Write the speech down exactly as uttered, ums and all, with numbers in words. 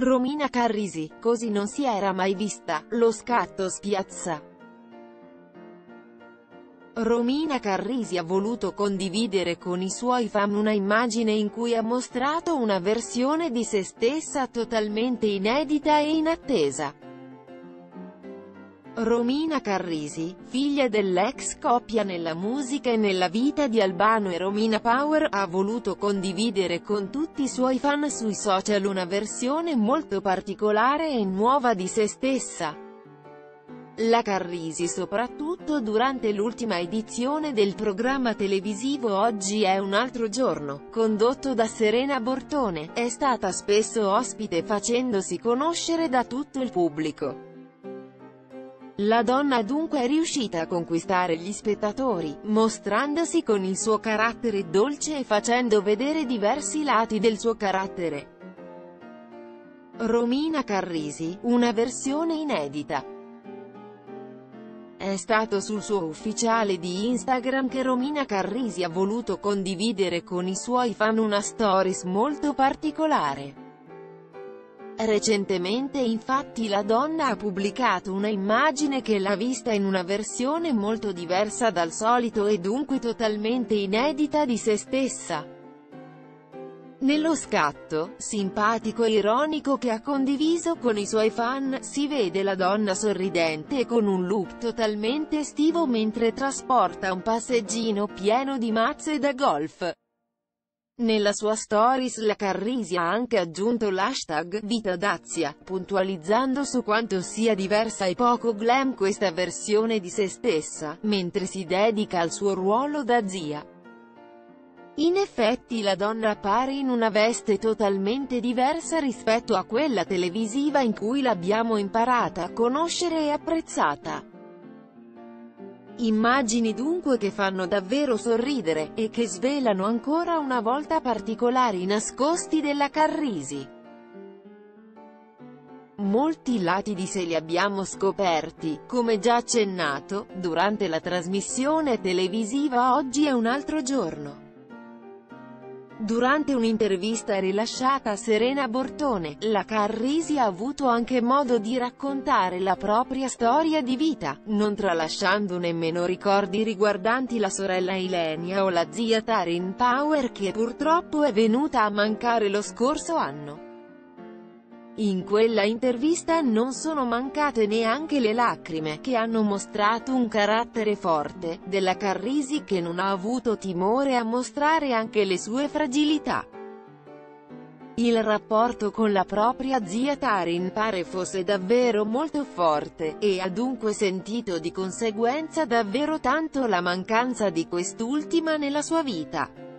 Romina Carrisi, così non si era mai vista, lo scatto spiazza. Romina Carrisi ha voluto condividere con i suoi fan una immagine in cui ha mostrato una versione di se stessa totalmente inedita e inattesa. Romina Carrisi, figlia dell'ex coppia nella musica e nella vita di Albano e Romina Power, ha voluto condividere con tutti i suoi fan sui social una versione molto particolare e nuova di se stessa. La Carrisi, soprattutto durante l'ultima edizione del programma televisivo Oggi è un altro giorno, condotto da Serena Bortone, è stata spesso ospite facendosi conoscere da tutto il pubblico. La donna dunque è riuscita a conquistare gli spettatori, mostrandosi con il suo carattere dolce e facendo vedere diversi lati del suo carattere. Romina Carrisi, una versione inedita. È stato sul suo ufficiale di Instagram che Romina Carrisi ha voluto condividere con i suoi fan una stories molto particolare. Recentemente infatti la donna ha pubblicato una immagine che l'ha vista in una versione molto diversa dal solito e dunque totalmente inedita di se stessa. Nello scatto, simpatico e ironico, che ha condiviso con i suoi fan, si vede la donna sorridente e con un look totalmente estivo mentre trasporta un passeggino pieno di mazze da golf. Nella sua stories la Carrisi ha anche aggiunto l'hashtag Vita Dazia, puntualizzando su quanto sia diversa e poco glam questa versione di se stessa, mentre si dedica al suo ruolo da zia. In effetti la donna appare in una veste totalmente diversa rispetto a quella televisiva in cui l'abbiamo imparata a conoscere e apprezzata. Immagini dunque che fanno davvero sorridere, e che svelano ancora una volta particolari nascosti della Carrisi. Molti lati di sé li abbiamo scoperti, come già accennato, durante la trasmissione televisiva Oggi è un altro giorno. Durante un'intervista rilasciata a Serena Bortone, la Carrisi ha avuto anche modo di raccontare la propria storia di vita, non tralasciando nemmeno ricordi riguardanti la sorella Elenia o la zia Romina Power, che purtroppo è venuta a mancare lo scorso anno. In quella intervista non sono mancate neanche le lacrime, che hanno mostrato un carattere forte della Carrisi, che non ha avuto timore a mostrare anche le sue fragilità. Il rapporto con la propria zia Romina pare fosse davvero molto forte, e ha dunque sentito di conseguenza davvero tanto la mancanza di quest'ultima nella sua vita.